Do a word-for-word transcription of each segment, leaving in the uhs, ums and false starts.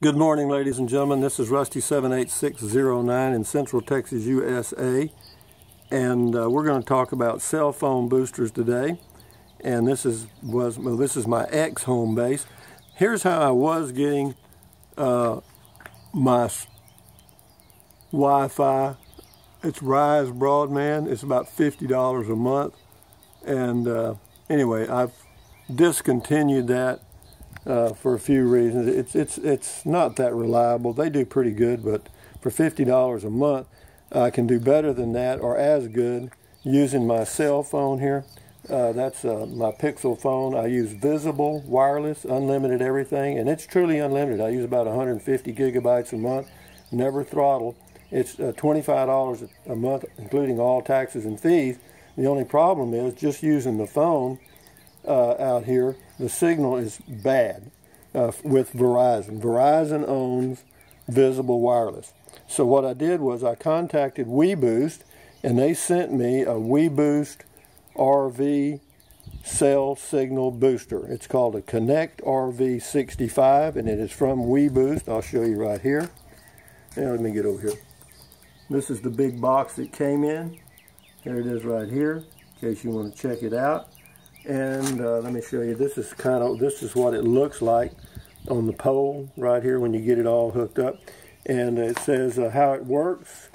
Good morning, ladies and gentlemen. This is Rusty seven eight six zero nine in Central Texas, U S A, and uh, we're going to talk about cell phone boosters today. And this is was well, this is my ex home base. Here's how I was getting uh, my Wi-Fi. It's Rise Broadband. It's about fifty dollars a month. And uh, anyway, I've discontinued that uh, for a few reasons. It's it's it's not that reliable. They do pretty good, but for fifty dollars a month, I can do better than that or as good using my cell phone here. Uh, that's uh, my Pixel phone. I use Visible, wireless, unlimited everything, and it's truly unlimited. I use about one hundred fifty gigabytes a month, never throttled. It's uh, twenty-five dollars a month, including all taxes and fees. The only problem is just using the phone uh, out here, the signal is bad uh, with Verizon. Verizon owns Visible Wireless. So what I did was I contacted weBoost, and they sent me a weBoost R V cell signal booster. It's called a Connect R V sixty-five, and it is from weBoost. I'll show you right here. Now let me get over here. This is the big box that came in. There it is right here, in case you want to check it out. And uh, let me show you. This is kind of this is what it looks like on the pole right here when you get it all hooked up. And it says uh, how it works: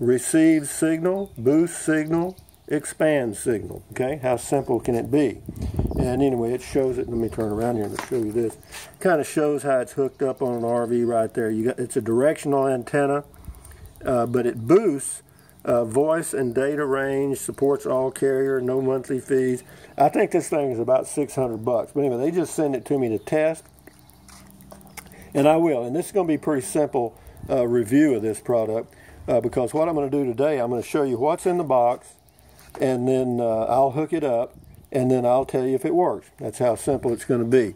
receive signal, boost signal, expand signal. Okay, how simple can it be? And anyway, it shows it. Let me turn around here and show you this. It kind of shows how it's hooked up on an R V right there. You got it's a directional antenna, uh, but it boosts uh, voice and data range. Supports all carrier, no monthly fees. I think this thing is about six hundred bucks. But anyway, they just send it to me to test, and I will. And this is going to be a pretty simple uh, review of this product uh, because what I'm going to do today, I'm going to show you what's in the box. And then uh, I'll hook it up, and then I'll tell you if it works. That's how simple it's going to be.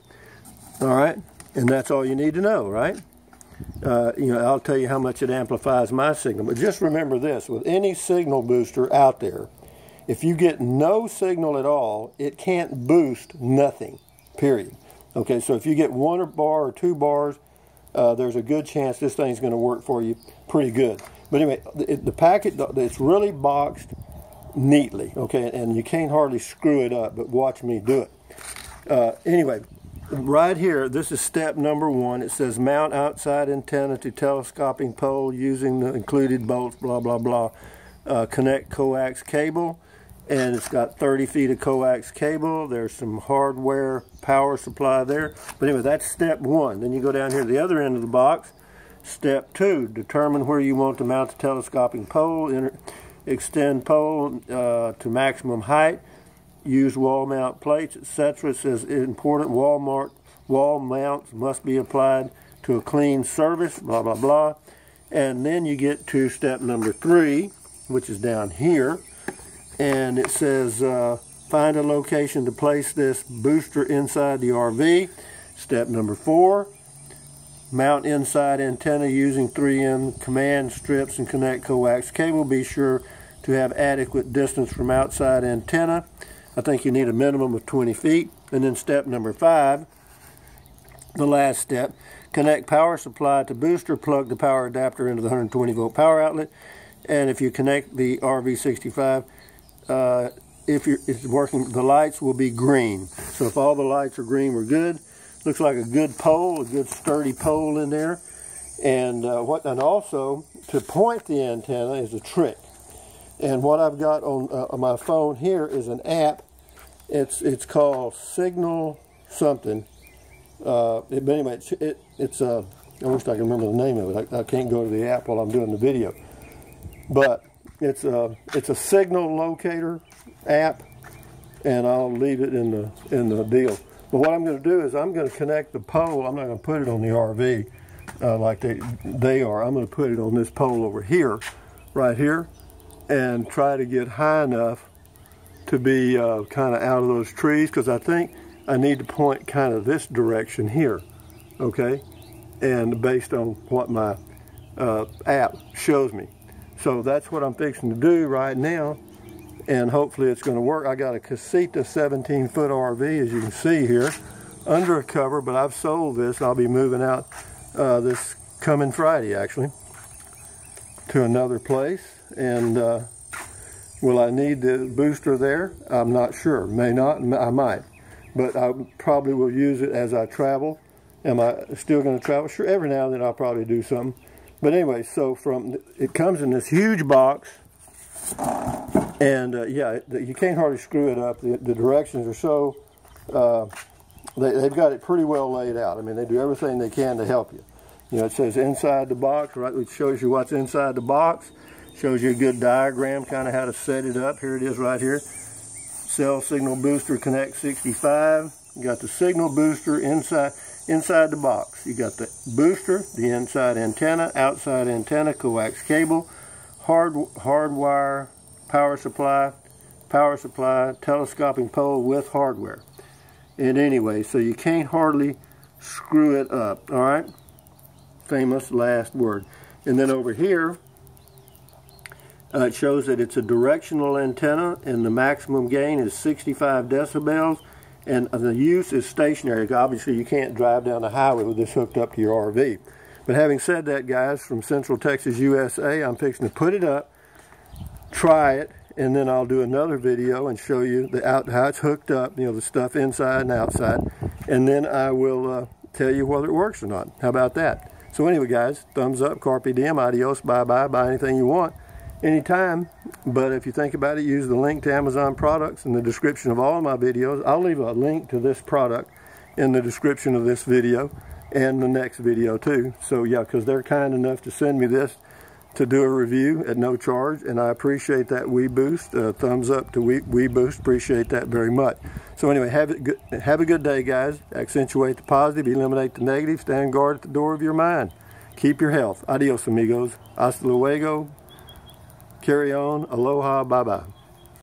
All right, and that's all you need to know, right? Uh, you know, I'll tell you how much it amplifies my signal. But just remember this: with any signal booster out there, if you get no signal at all, it can't boost nothing. Period. Okay, so if you get one bar or two bars, uh, there's a good chance this thing's going to work for you pretty good. But anyway, the, the packet it's really boxed neatly, okay, and you can't hardly screw it up, but watch me do it. Uh, anyway, right here, this is step number one. It says mount outside antenna to telescoping pole using the included bolts, blah, blah, blah. Uh, connect coax cable, and it's got thirty feet of coax cable. There's some hardware power supply there. But anyway, that's step one. Then you go down here to the other end of the box. Step two, determine where you want to mount the telescoping pole. Enter extend pole uh, to maximum height, use wall mount plates, et cetera. It says important wall, mark, wall mounts must be applied to a clean surface, blah, blah, blah. And then you get to step number three, which is down here. And it says uh, find a location to place this booster inside the R V. Step number four, mount inside antenna using three M command strips and connect coax cable. Be sure to have adequate distance from outside antenna. I think you need a minimum of twenty feet. And then step number five, the last step, connect power supply to booster, plug the power adapter into the one hundred twenty volt power outlet. And if you connect the R V sixty-five, uh, if you're, it's working, the lights will be green. So if all the lights are green, we're good. Looks like a good pole, a good sturdy pole in there. And uh, what? And also, to point the antenna is a trick. And what I've got on, uh, on my phone here is an app. It's it's called Signal something. Uh, it, but anyway, it, it, it's, uh, I wish I could remember the name of it. I, I can't go to the app while I'm doing the video. But it's a, it's a signal locator app, and I'll leave it in the, in the deal. But what I'm going to do is I'm going to connect the pole. I'm not going to put it on the R V uh, like they, they are. I'm going to put it on this pole over here, right here, and try to get high enough to be uh, kind of out of those trees, because I think I need to point kind of this direction here, okay, and based on what my uh, app shows me. So that's what I'm fixing to do right now. And hopefully it's going to work. I got a Casita seventeen foot R V, as you can see here, under a cover, but I've sold this. I'll be moving out uh, this coming Friday, actually, to another place. And uh, will I need the booster there? I'm not sure. May not. I might. But I probably will use it as I travel. Am I still going to travel? Sure, every now and then I'll probably do something. But anyway, so from it comes in this huge box. And uh, yeah, you can't hardly screw it up. The, the directions are so, uh, they, they've got it pretty well laid out. I mean, they do everything they can to help you. You know, it says inside the box, right? It shows you what's inside the box, shows you a good diagram, kind of how to set it up. Here it is right here. Cell Signal Booster Connect sixty-five. You got the signal booster inside inside the box. You got the booster, the inside antenna, outside antenna, coax cable, hard hardwire, power supply, power supply, telescoping pole with hardware. And anyway, so you can't hardly screw it up. All right, famous last word. And then over here, uh, it shows that it's a directional antenna, and the maximum gain is sixty-five decibels, and the use is stationary. Obviously, you can't drive down the highway with this hooked up to your R V. But having said that, guys, from Central Texas, U S A, I'm fixing to put it up, try it, and then I'll do another video and show you the out how it's hooked up, you know, the stuff inside and outside, and then I will uh, tell you whether it works or not. How about that? So anyway, guys, thumbs up, carpe diem, adios, bye-bye, buy anything you want, anytime. But if you think about it, use the link to Amazon products in the description of all of my videos. I'll leave a link to this product in the description of this video and the next video too. So yeah, because they're kind enough to send me this to do a review at no charge, and I appreciate that, WeBoost. Uh, thumbs up to we, WeBoost. Appreciate that very much. So anyway, have, it good, have a good day, guys. Accentuate the positive, eliminate the negative, stand guard at the door of your mind. Keep your health. Adios, amigos. Hasta luego. Carry on. Aloha. Bye-bye.